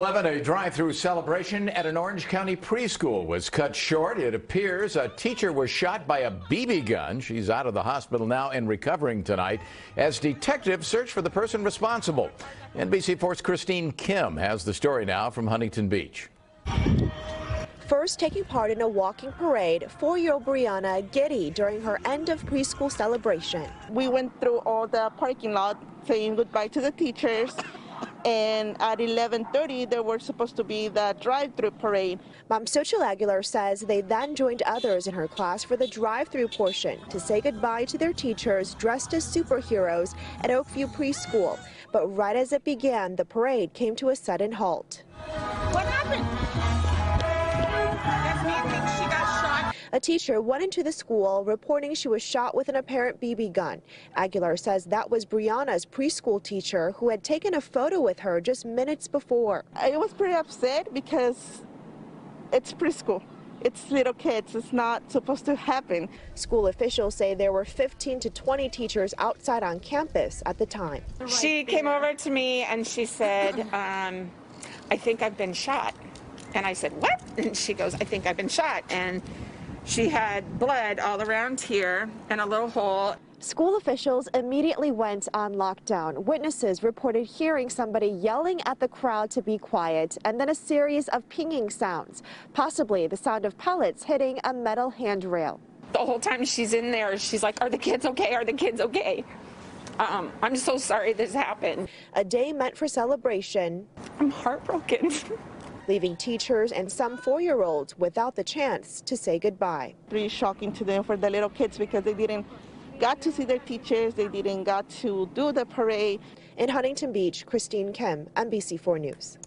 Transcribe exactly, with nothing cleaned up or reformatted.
eleven, a drive-through celebration at an Orange County preschool was cut short. It appears a teacher was shot by a B B gun. She's out of the hospital now and recovering tonight as detectives search for the person responsible. N B C four's Christine Kim has the story now from Huntington Beach. First taking part in a walking parade, four-year-old Brianna Getty during her end of preschool celebration. We went through all the parking lot saying goodbye to the teachers, and at eleven thirty there were supposed to be the drive-through parade. Mom Sochil Aguilar says they then joined others in her class for the drive-through portion to say goodbye to their teachers dressed as superheroes at Oakview Preschool. But right as it began, the parade came to a sudden halt. What happened? A teacher went into the school reporting she was shot with an apparent B B gun. Aguilar says that was Brianna's preschool teacher who had taken a photo with her just minutes before. I was pretty upset because it's preschool. It's little kids. It's not supposed to happen. School officials say there were fifteen to twenty teachers outside on campus at the time. She came over to me and she said, um, I think I've been shot. And I said, what? And she goes, I think I've been shot. And she had blood all around here and a little hole. School officials immediately went on lockdown. Witnesses reported hearing somebody yelling at the crowd to be quiet and then a series of pinging sounds, possibly the sound of pellets hitting a metal handrail. The whole time she's in there, she's like, are the kids okay? Are the kids okay? Um, I'm so sorry this happened. A day meant for celebration. I'm heartbroken. Leaving teachers and some four-year-olds without the chance to say goodbye. Pretty shocking to them, for the little kids, because they didn't got to see their teachers, they didn't got to do the parade. In Huntington Beach, Christine Kim, N B C four News.